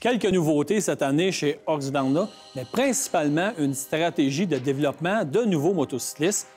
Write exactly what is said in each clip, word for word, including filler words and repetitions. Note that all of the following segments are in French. Quelques nouveautés cette année chez Husqvarna, mais principalement une stratégie de développement de nouveaux motocyclistes.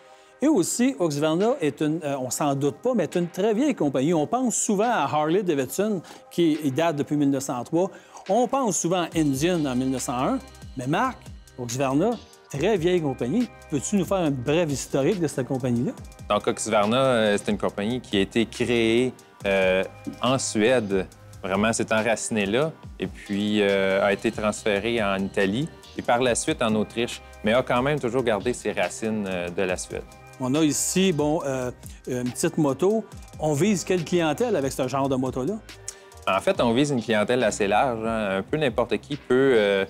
Et aussi, Husqvarna est une, euh, on s'en doute pas, mais est une très vieille compagnie. On pense souvent à Harley-Davidson, qui date depuis mille neuf cent trois. On pense souvent à Indian en mille neuf cent un. Mais Marc, Husqvarna, très vieille compagnie. Peux-tu nous faire un bref historique de cette compagnie-là? Donc, Husqvarna, c'est une compagnie qui a été créée euh, en Suède. Vraiment, c'est enraciné là, et puis euh, a été transféré en Italie et par la suite en Autriche, mais a quand même toujours gardé ses racines euh, de la Suède. On a ici, bon, euh, une petite moto. On vise quelle clientèle avec ce genre de moto-là? En fait, on vise une clientèle assez large, hein. Un peu n'importe qui peut euh,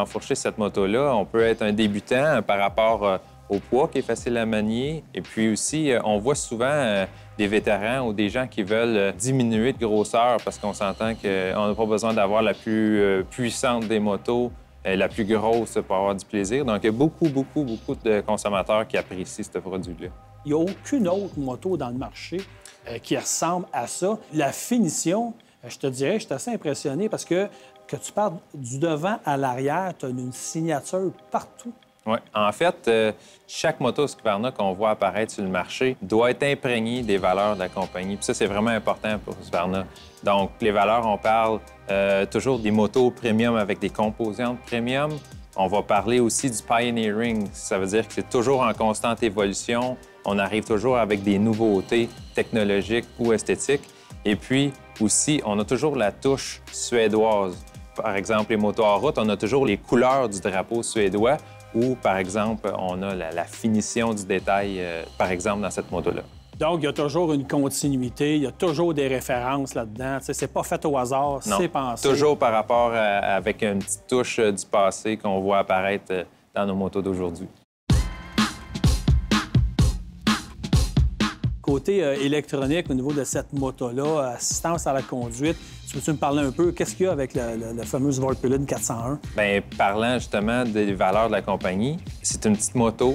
enfourcher cette moto-là. On peut être un débutant par rapport euh, au poids qui est facile à manier. Et puis aussi, on voit souvent euh, des vétérans ou des gens qui veulent euh, diminuer de grosseur parce qu'on s'entend qu'on n'a pas besoin d'avoir la plus euh, puissante des motos, euh, la plus grosse pour avoir du plaisir. Donc, il y a beaucoup, beaucoup, beaucoup de consommateurs qui apprécient ce produit-là. Il n'y a aucune autre moto dans le marché euh, qui ressemble à ça. La finition, euh, je te dirais, je suis assez impressionné parce que que tu parles du devant à l'arrière, tu as une signature partout. Oui. En fait, euh, chaque moto Husqvarna qu'on voit apparaître sur le marché doit être imprégnée des valeurs de la compagnie. Puis ça, c'est vraiment important pour Husqvarna. Donc, les valeurs, on parle euh, toujours des motos premium avec des composantes premium. On va parler aussi du pioneering. Ça veut dire que c'est toujours en constante évolution. On arrive toujours avec des nouveautés technologiques ou esthétiques. Et puis aussi, on a toujours la touche suédoise. Par exemple, les motos en route, on a toujours les couleurs du drapeau suédois. Ou, par exemple, on a la, la finition du détail, euh, par exemple, dans cette moto-là. Donc, il y a toujours une continuité, il y a toujours des références là-dedans. C'est pas fait au hasard, c'est pensé. Toujours par rapport à, avec une petite touche euh, du passé qu'on voit apparaître euh, dans nos motos d'aujourd'hui. Côté euh, électronique, au niveau de cette moto-là, assistance à la conduite, peux-tu me parler un peu, qu'est-ce qu'il y a avec le, le, le fameux Svartpilen quatre cent un? Bien, parlant justement des valeurs de la compagnie, c'est une petite moto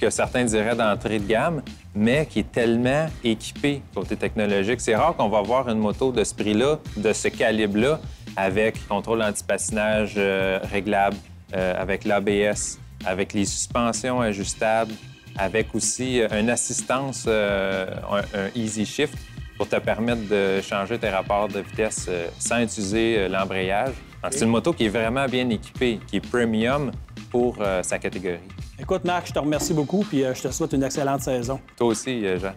que certains diraient d'entrée de gamme, mais qui est tellement équipée côté technologique. C'est rare qu'on va voir une moto de ce prix-là, de ce calibre-là, avec contrôle anti-patinage euh, réglable, euh, avec l'A B S, avec les suspensions ajustables, avec aussi une assistance, euh, un, un easy shift, pour te permettre de changer tes rapports de vitesse sans utiliser l'embrayage. C'est une moto qui est vraiment bien équipée, qui est premium pour euh, sa catégorie. Écoute, Marc, je te remercie beaucoup puis euh, je te souhaite une excellente saison. Toi aussi, Jean.